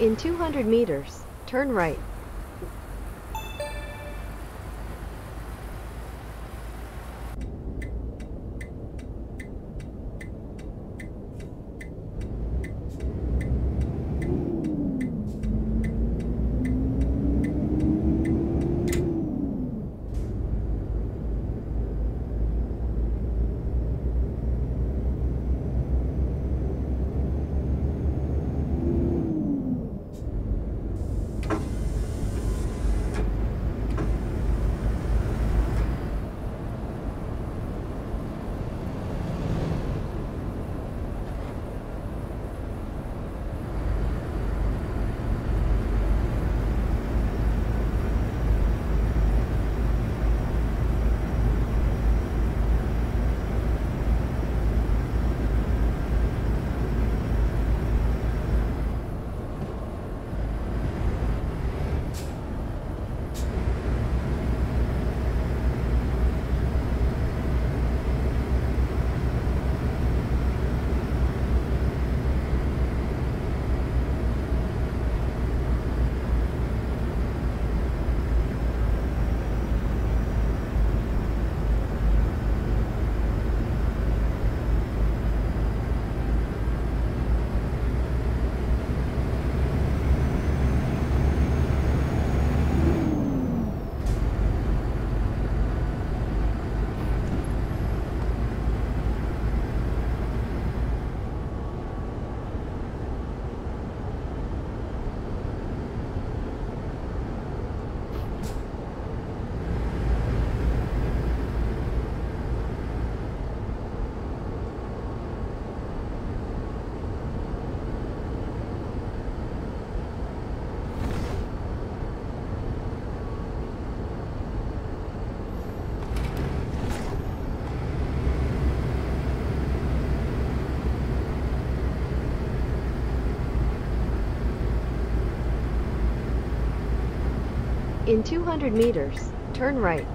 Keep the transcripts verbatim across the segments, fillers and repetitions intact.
In two hundred meters, turn right. In two hundred meters, turn right.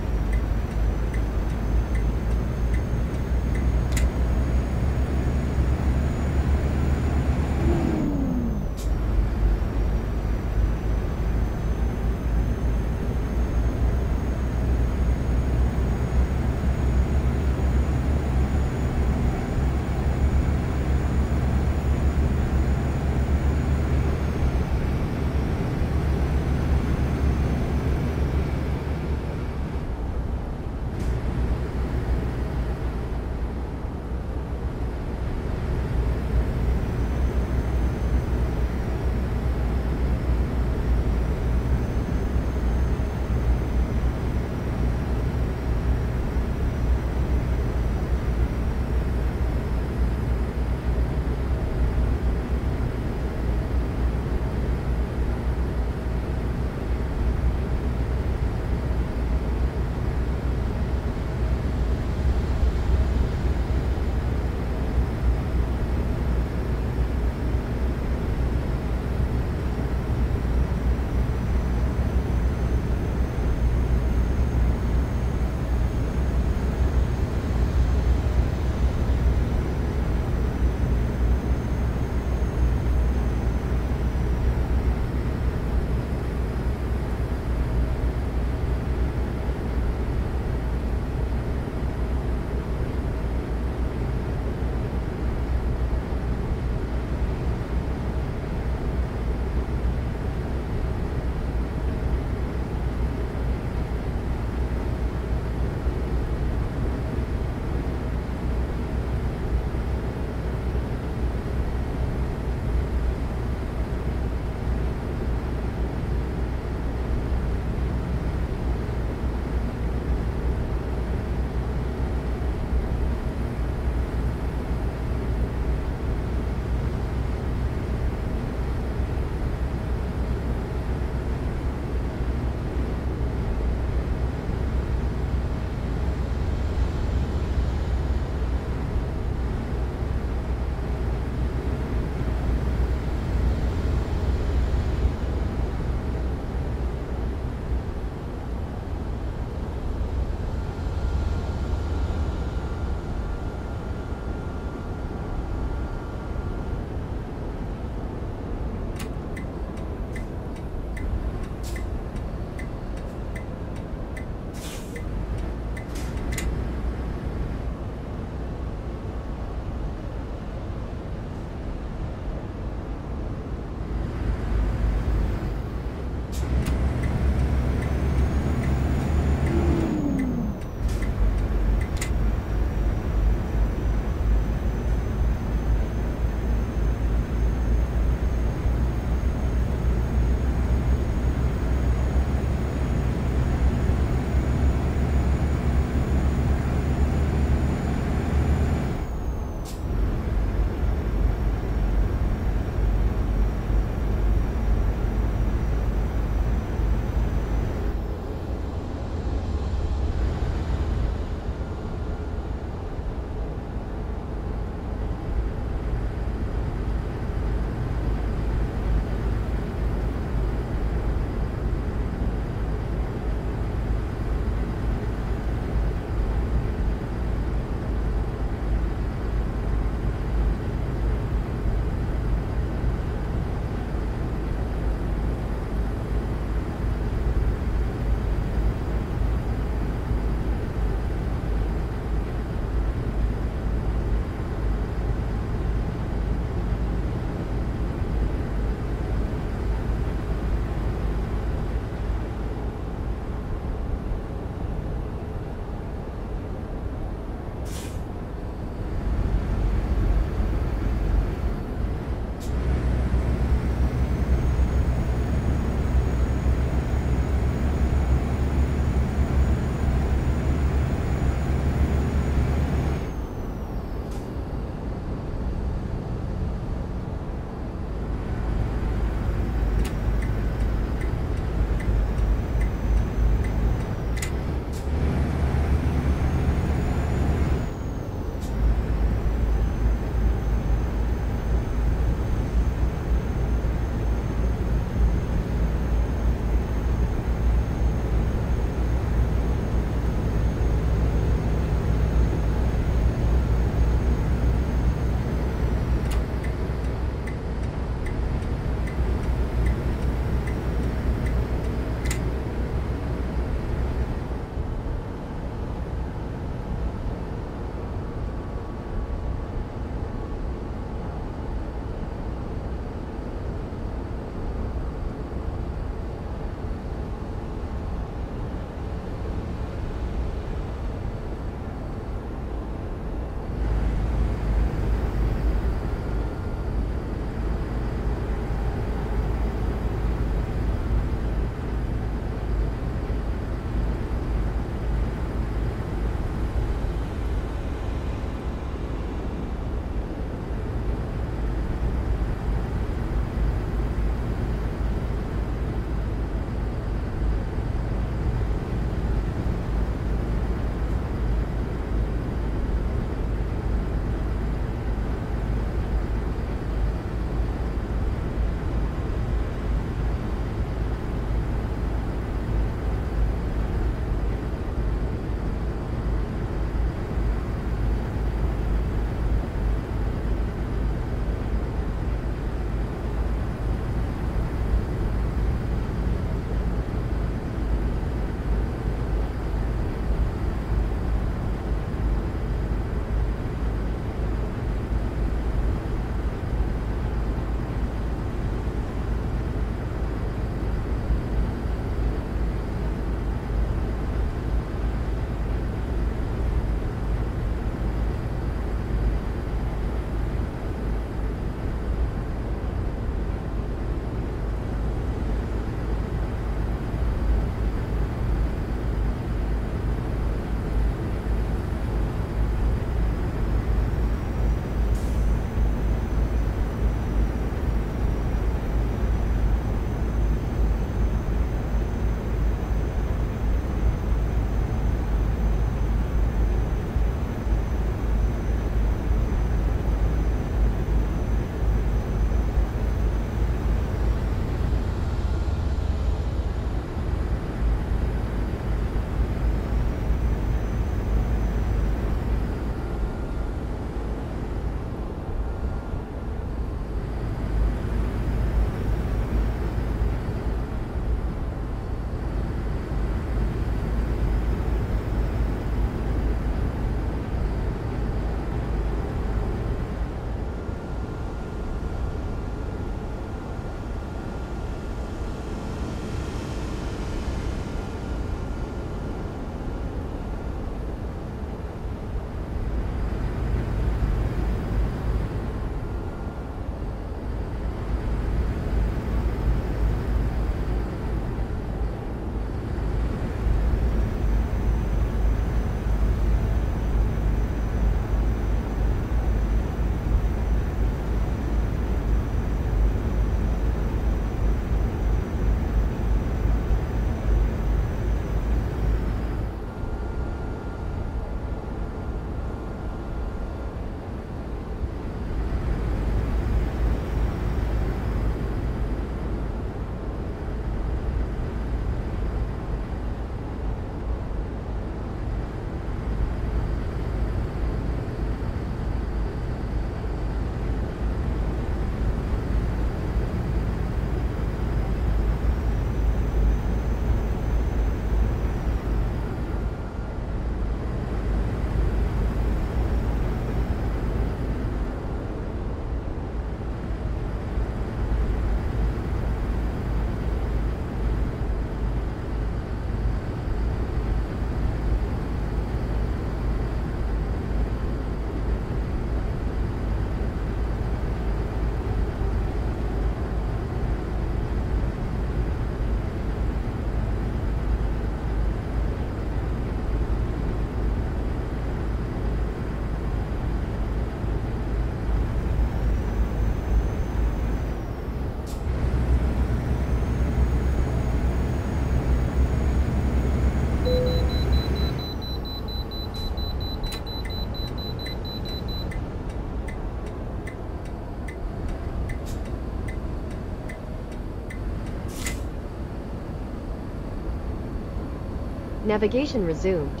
Navigation resumed.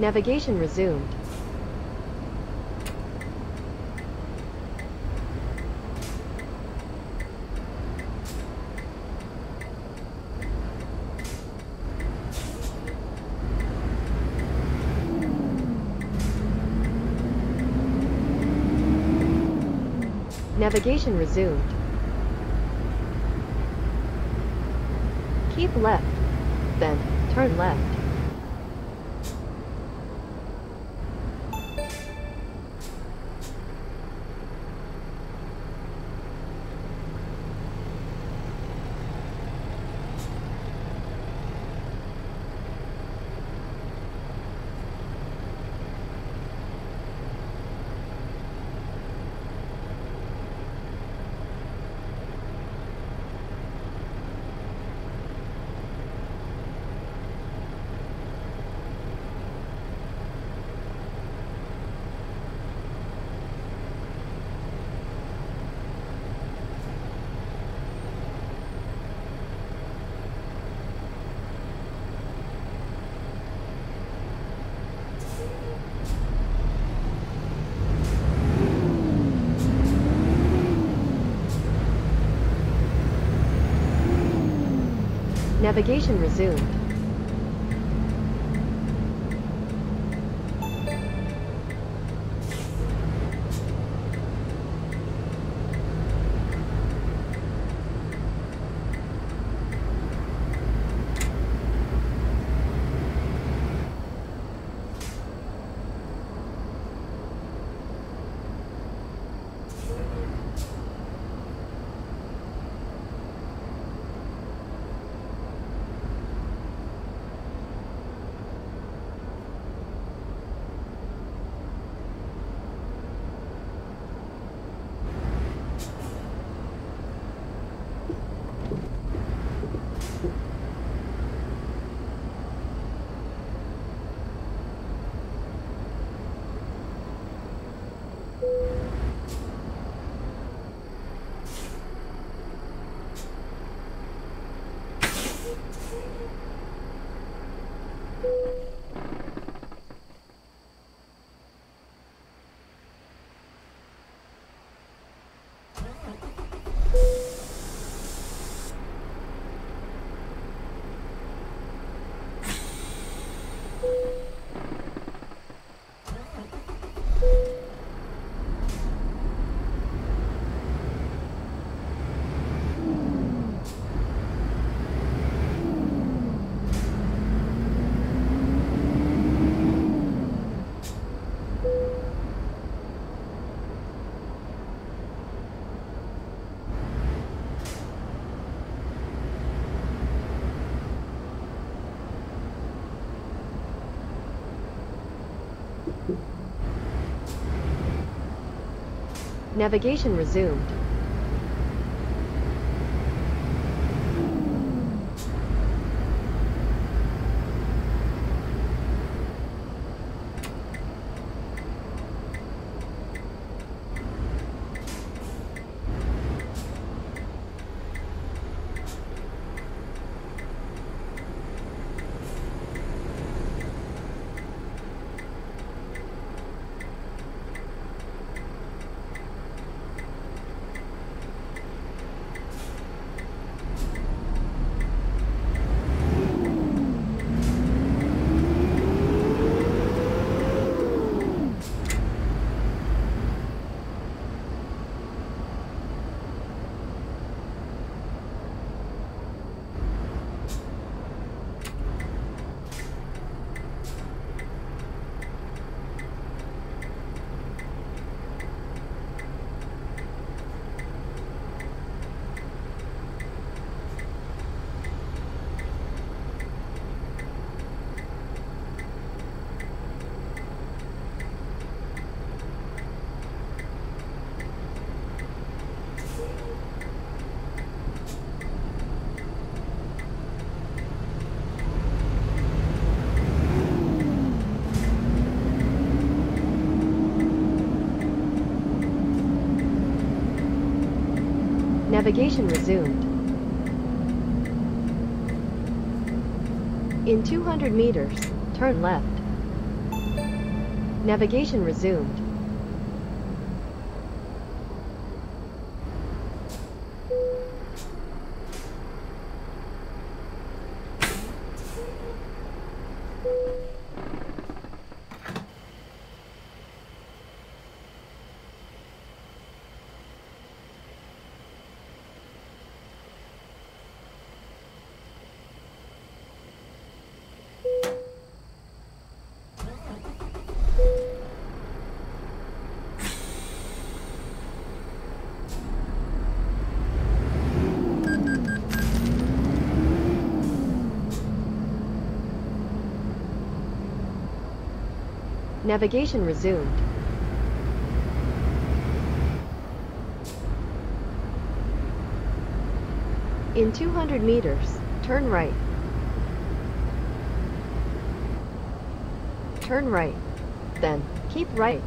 Navigation resumed. Navigation resumed. Keep left, then turn left. Navigation resumed. Navigation resumed. Navigation resumed. In two hundred meters, turn left. Navigation resumed. Navigation resumed. In two hundred meters, turn right. Turn right. Then, keep right.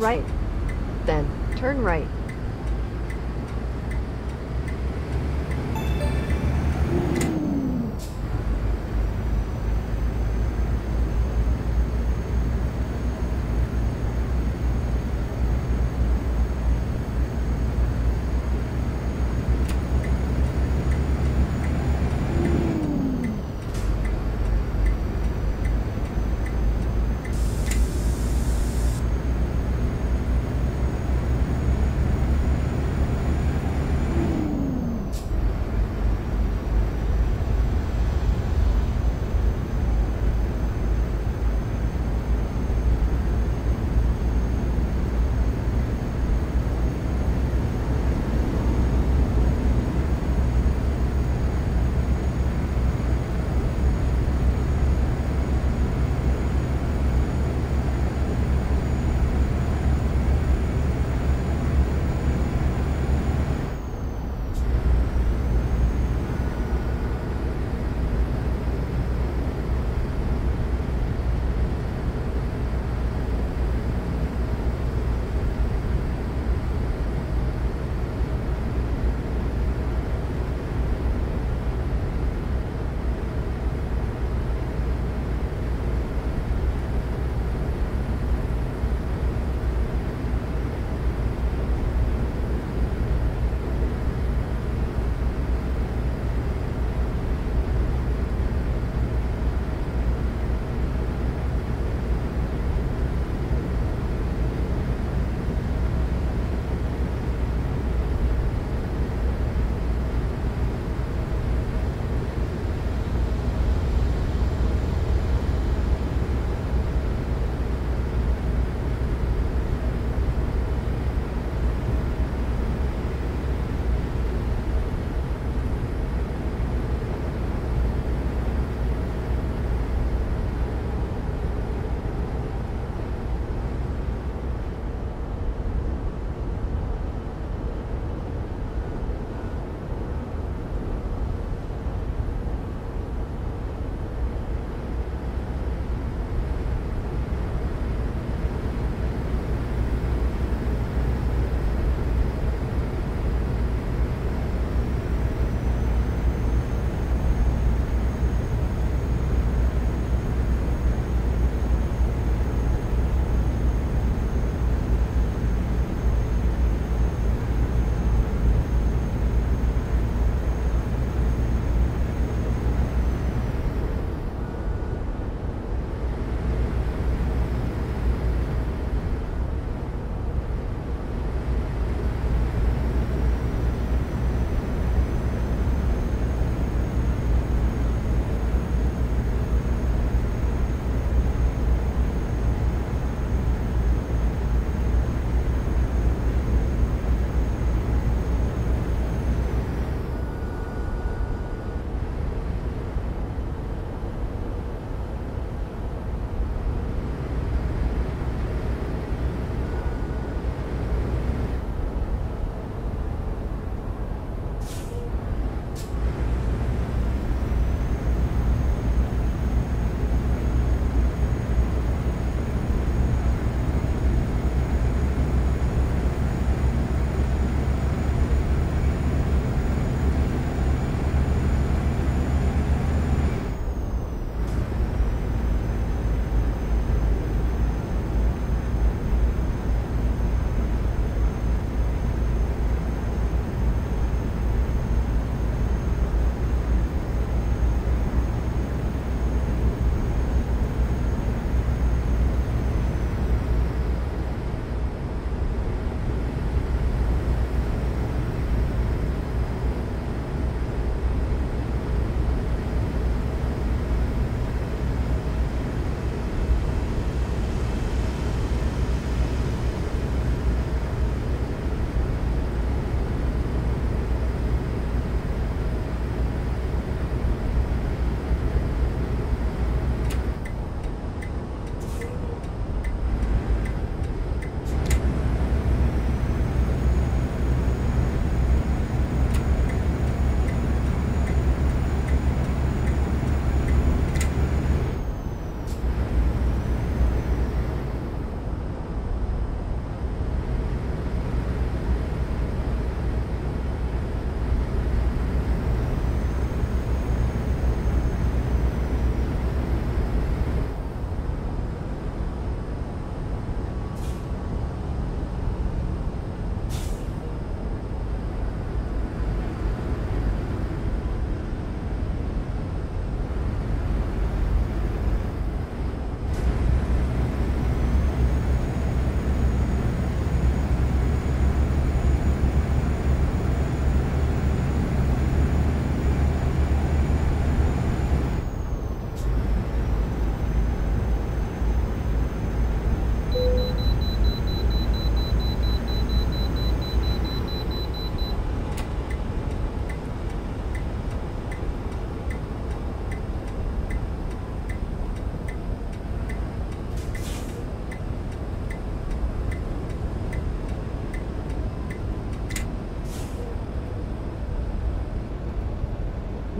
Right, then turn right.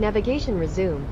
Navigation resumed.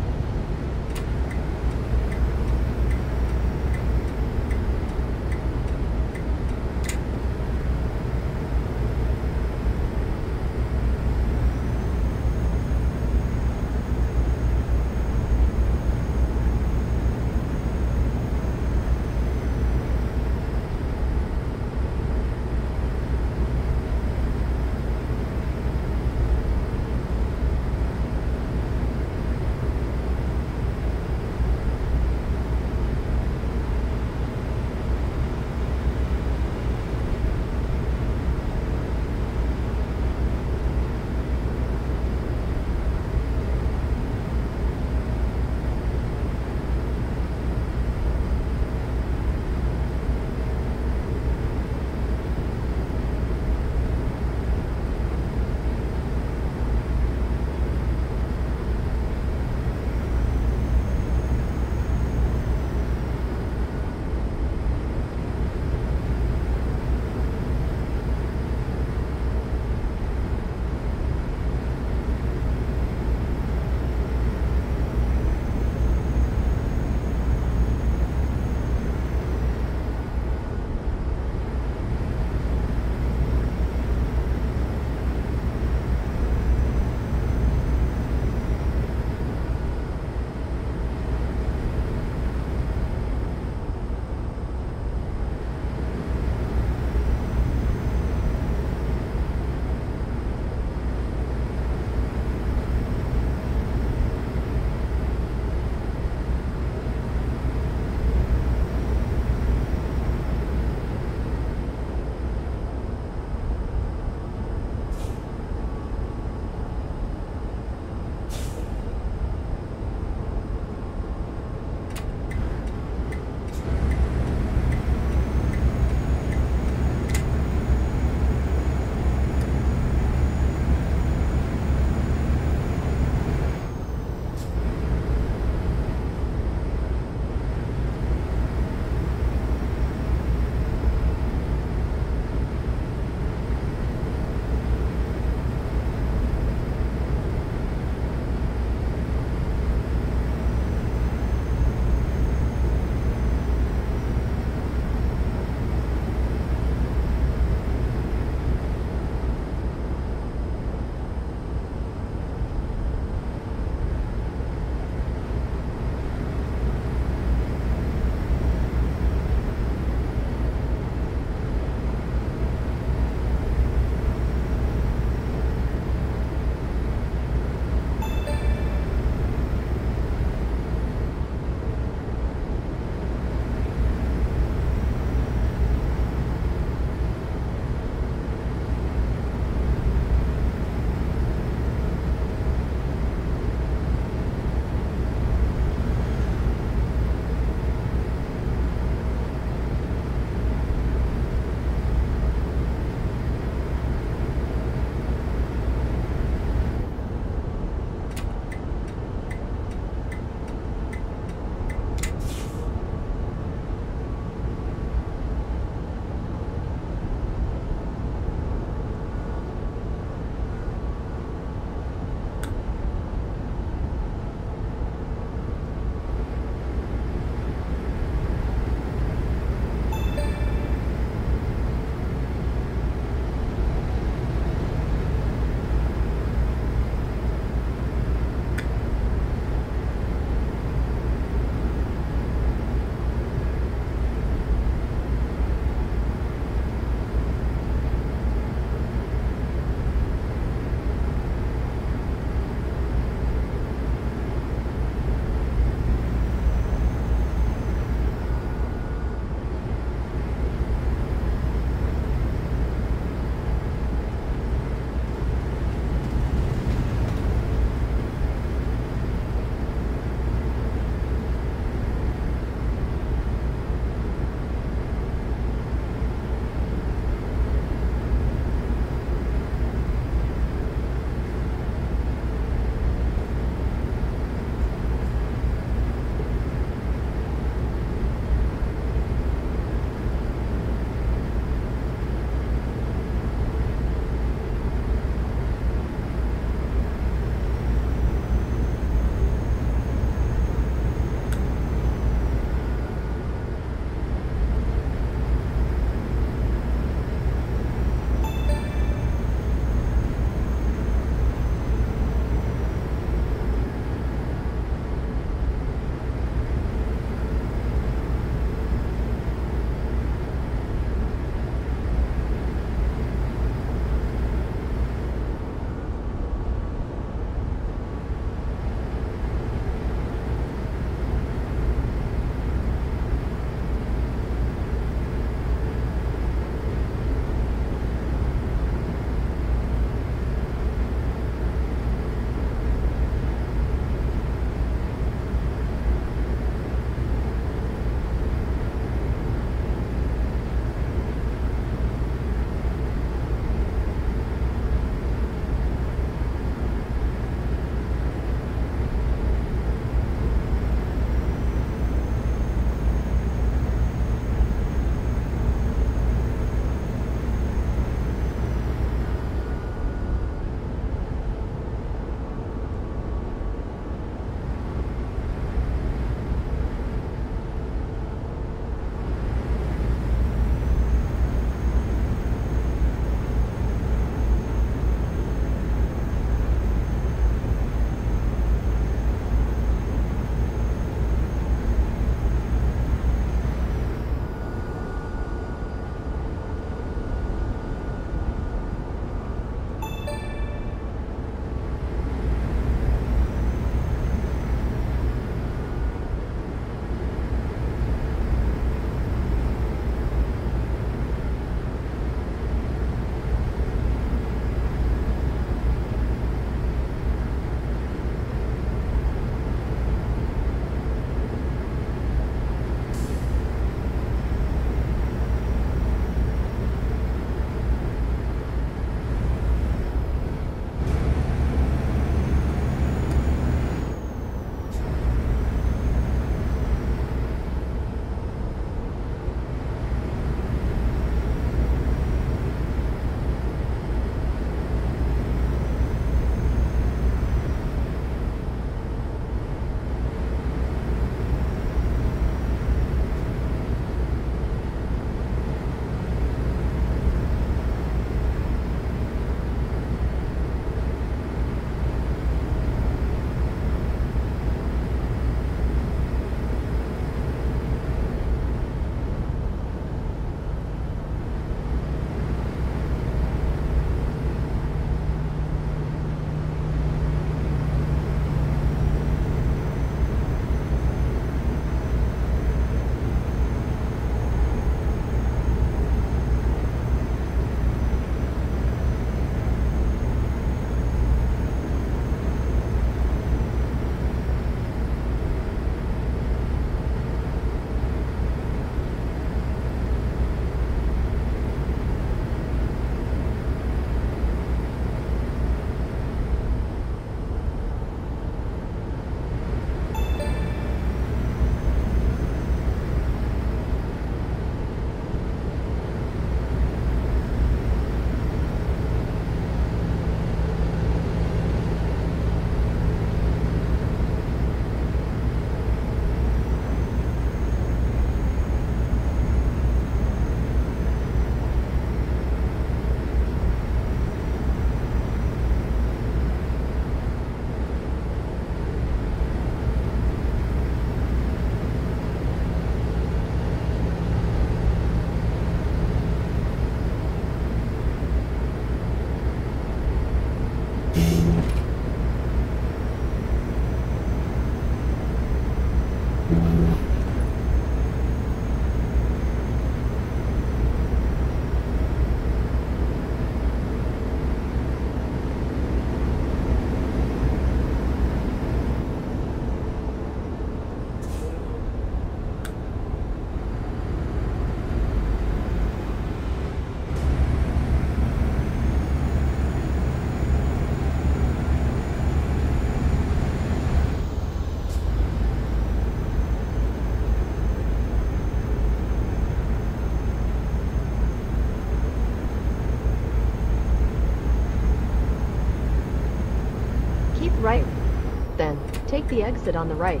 the exit on the right.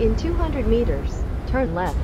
In two hundred meters, turn left.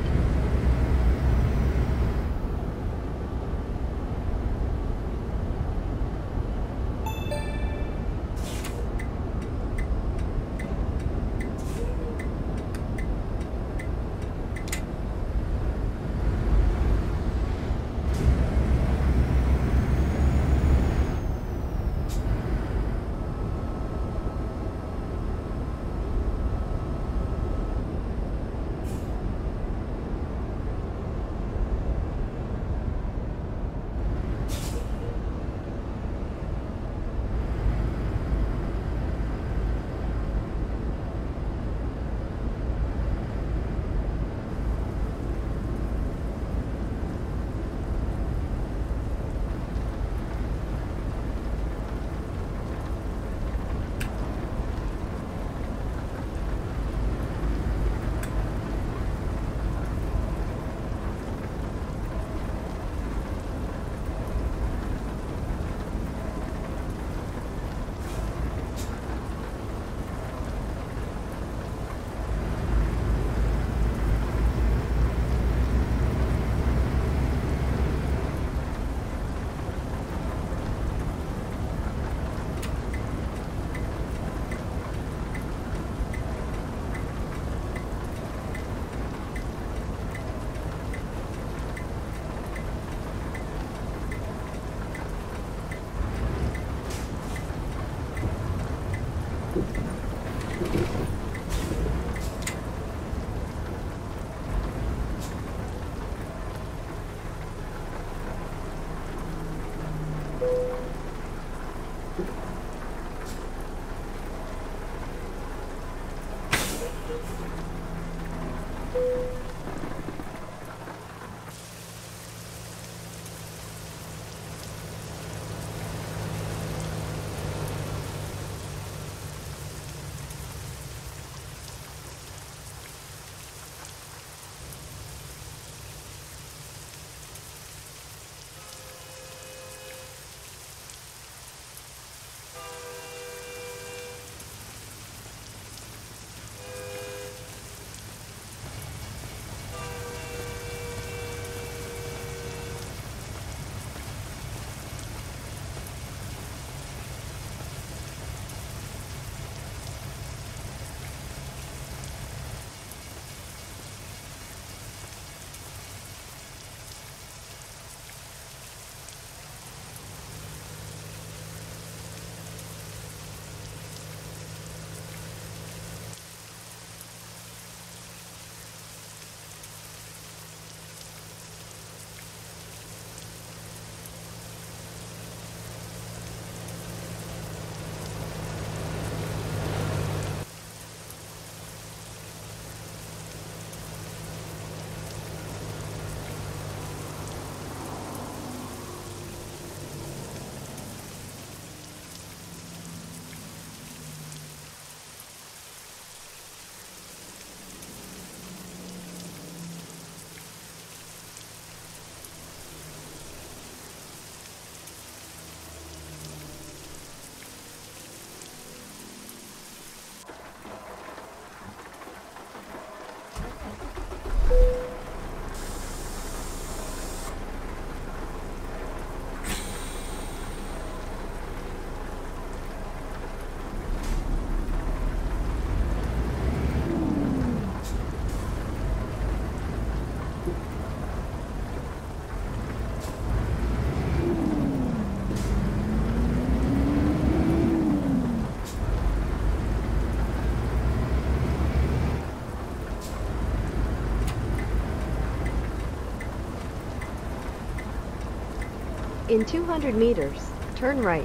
In two hundred meters, turn right.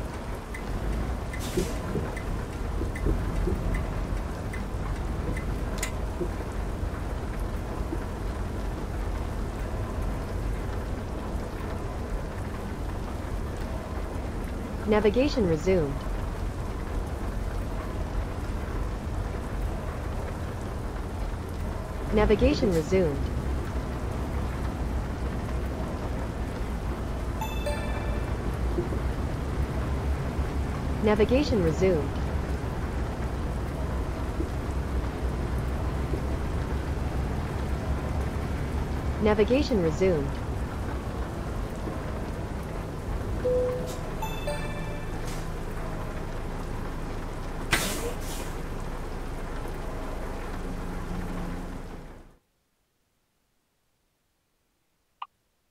Navigation resumed. Navigation resumed. Navigation resumed. Navigation resumed.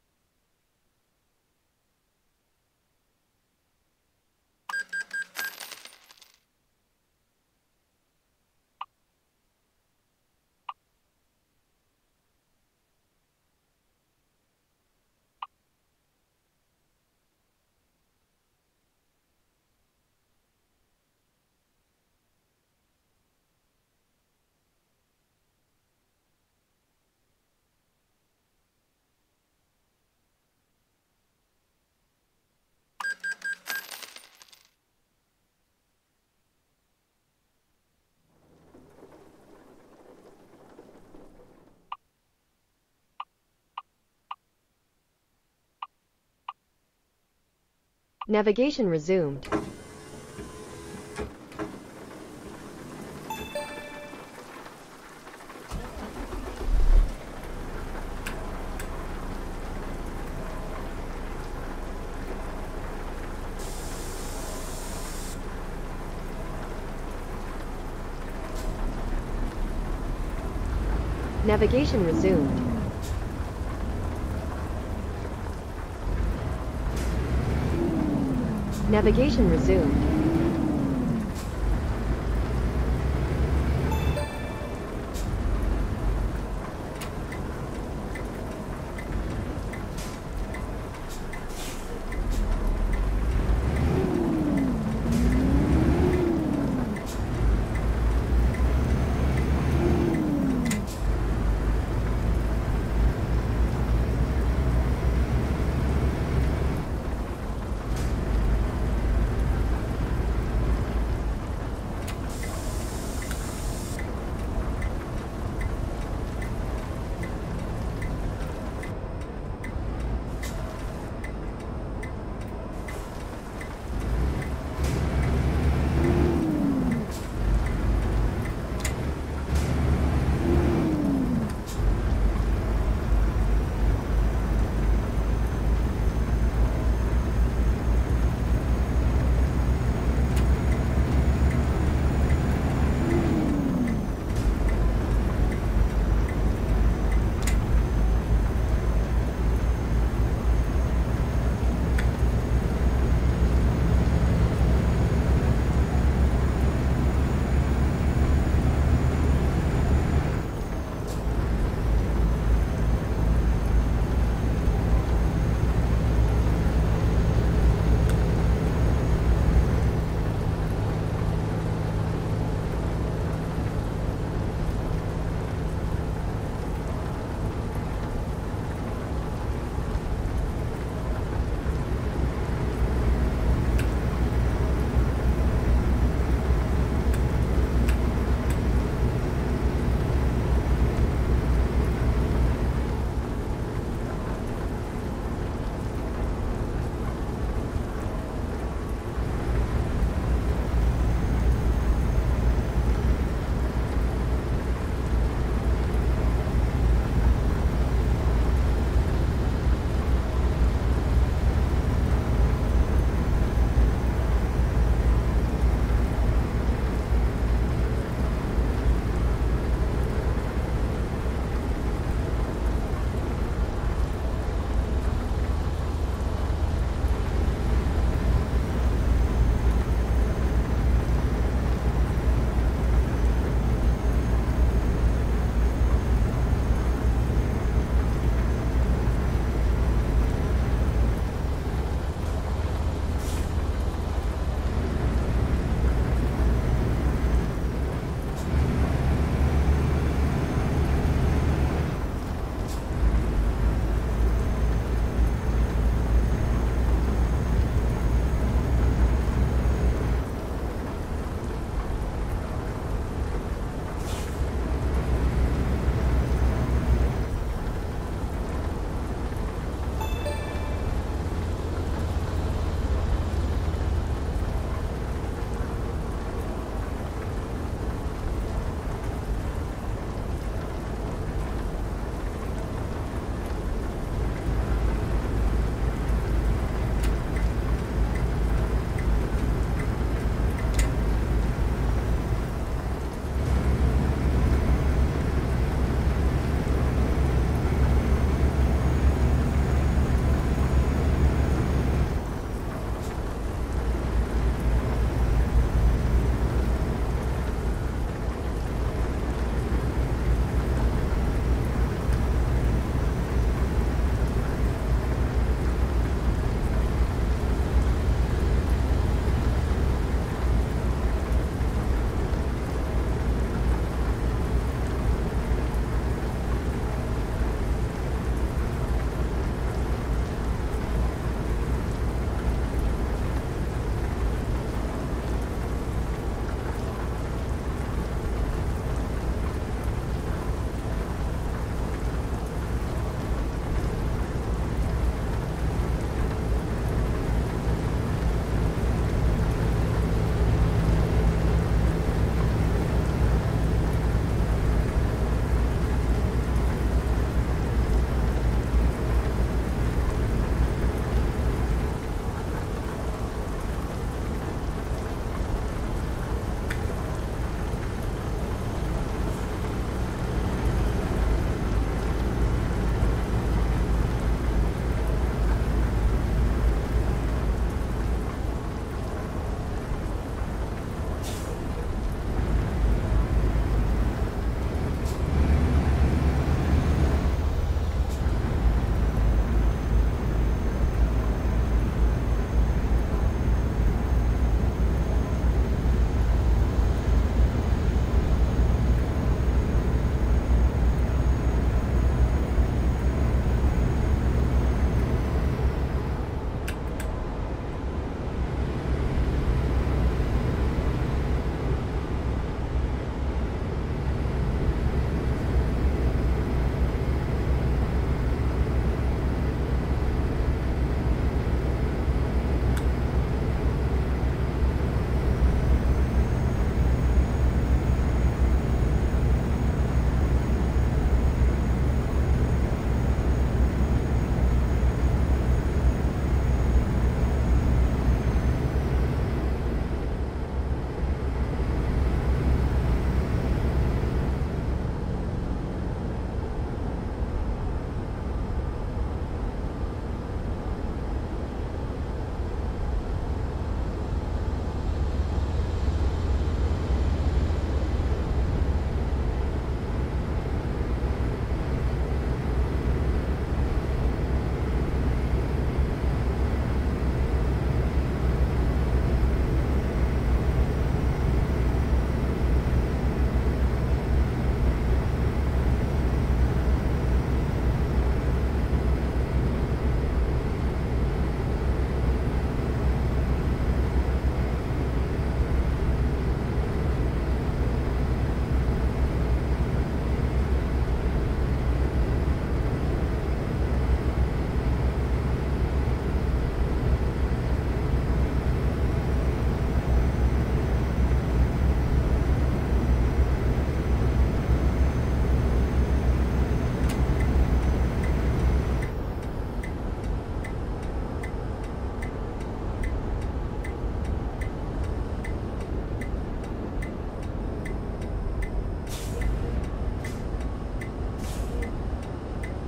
Navigation resumed. Navigation resumed. Navigation resumed.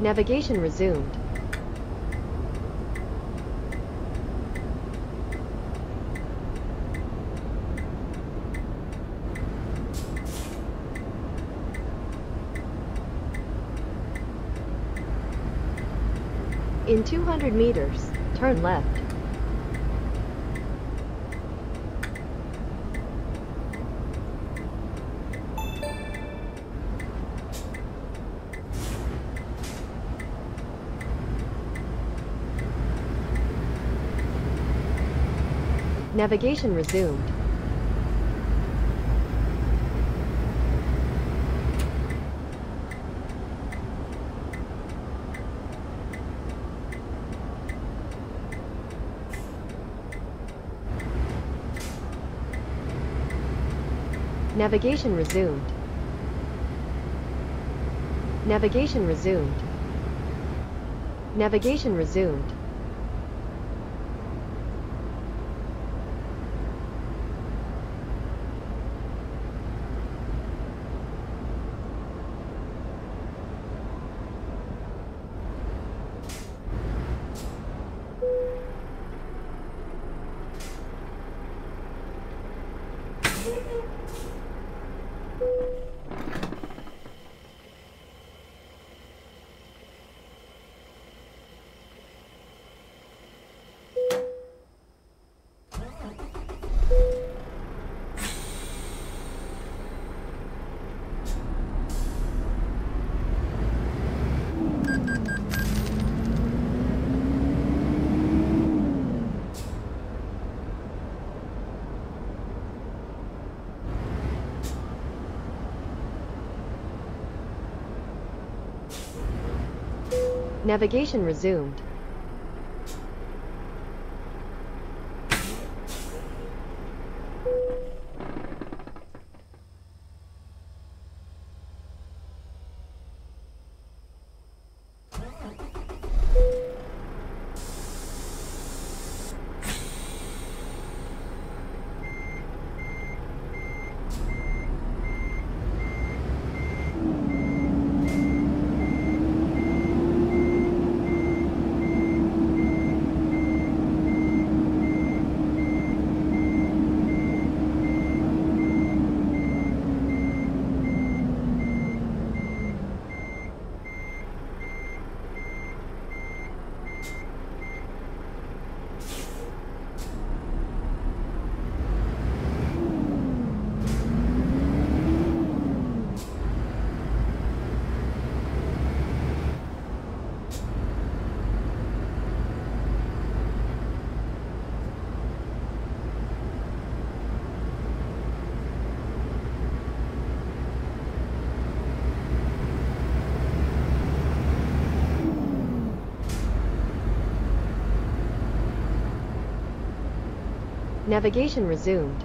Navigation resumed. In two hundred meters, turn left. Navigation resumed. Navigation resumed. Navigation resumed. Navigation resumed. Navigation resumed. Navigation resumed.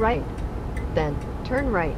right, then turn right.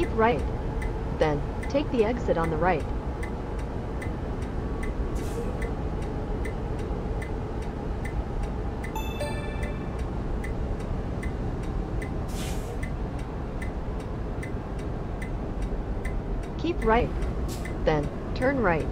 Keep right. Then, take the exit on the right. Keep right. Then, turn right.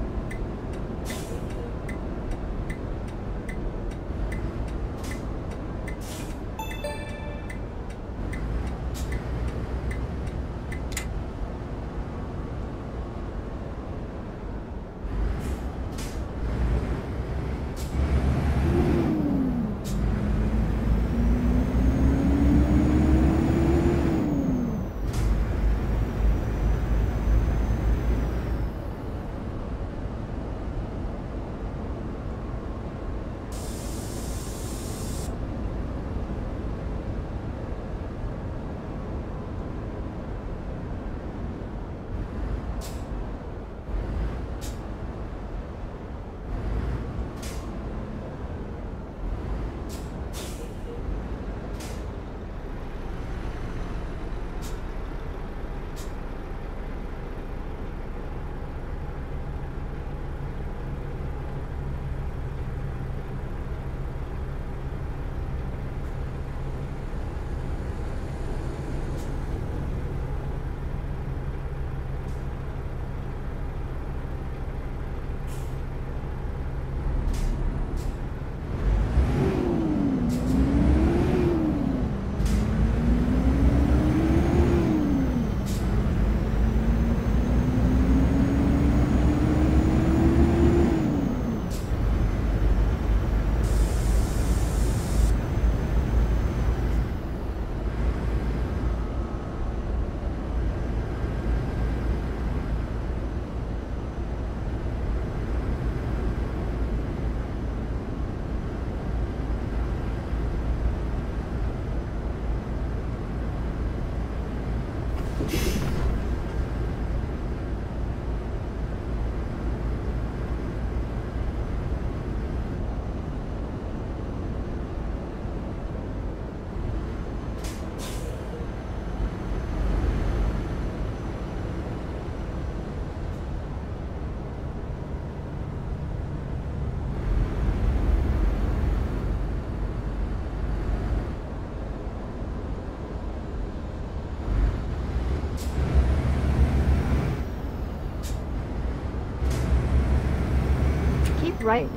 Right.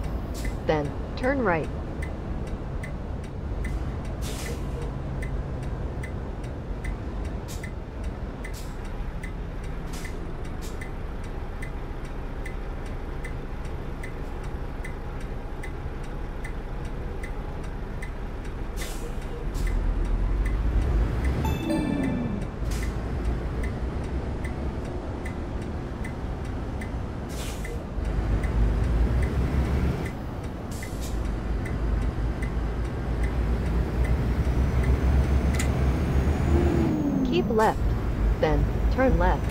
Then, turn right. Left, then turn left.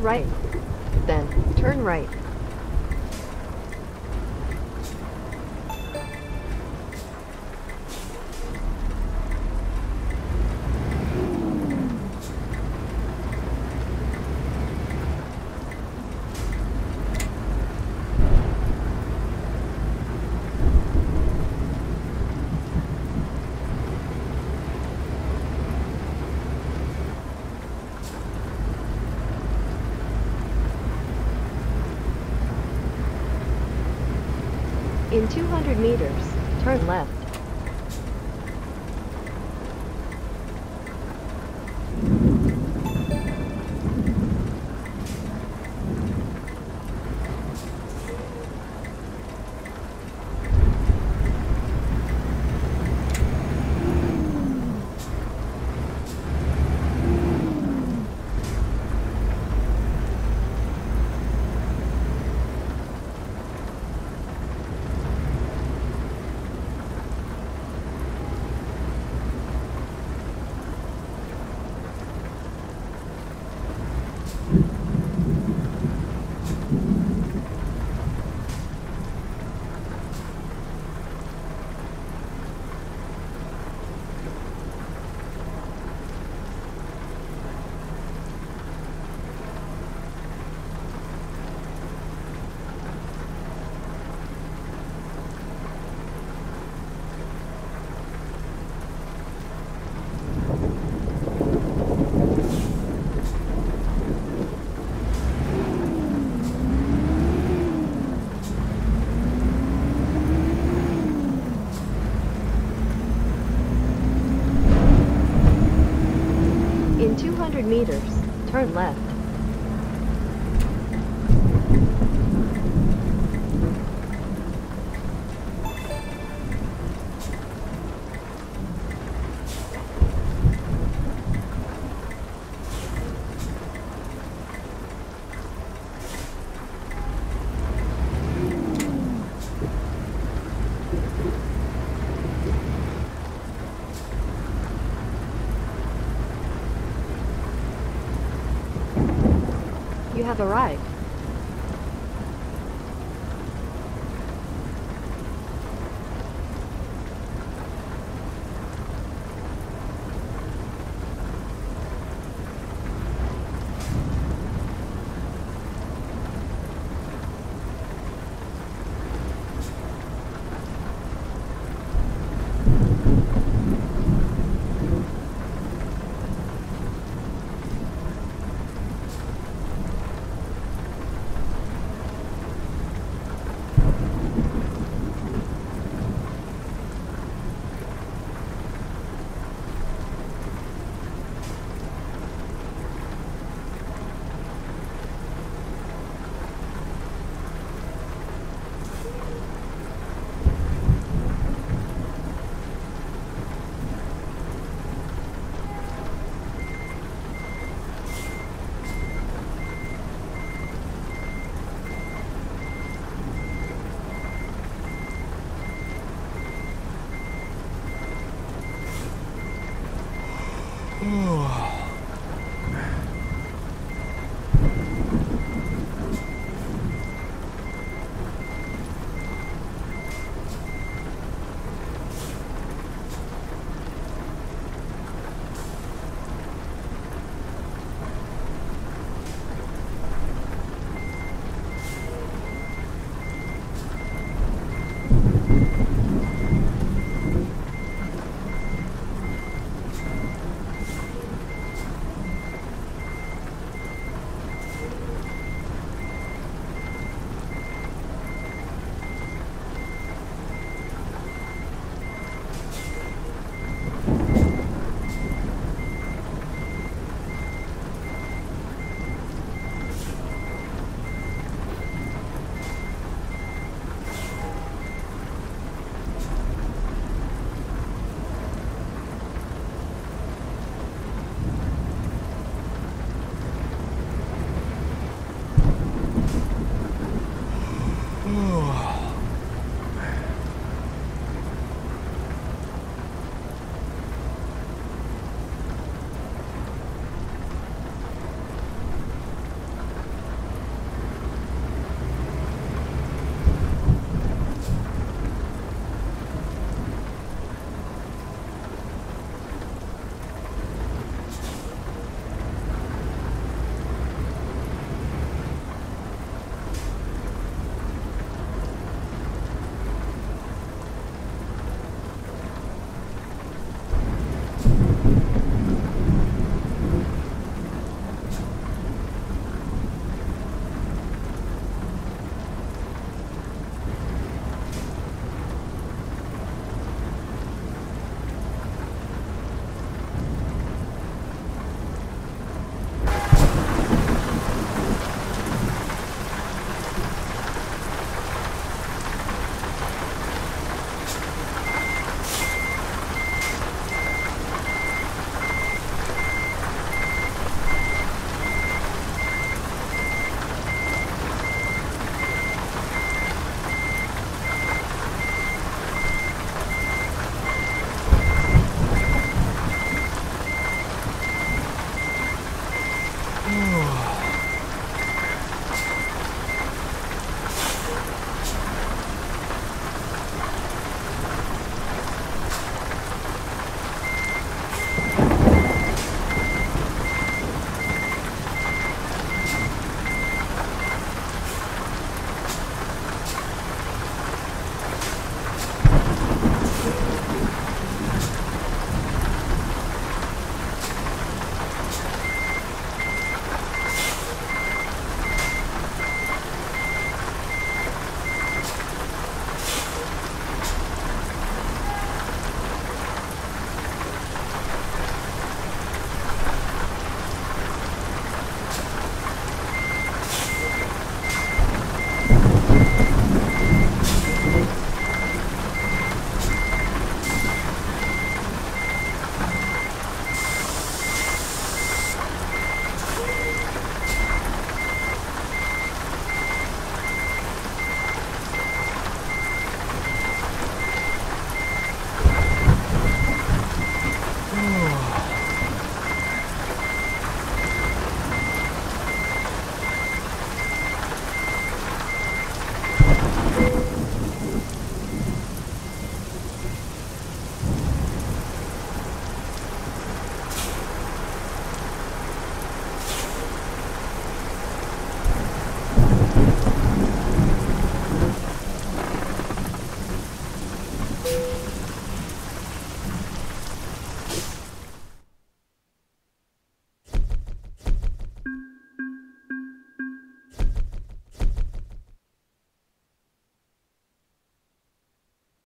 right. Then turn right. In two hundred meters, turn left. Meters, turn left. You have arrived.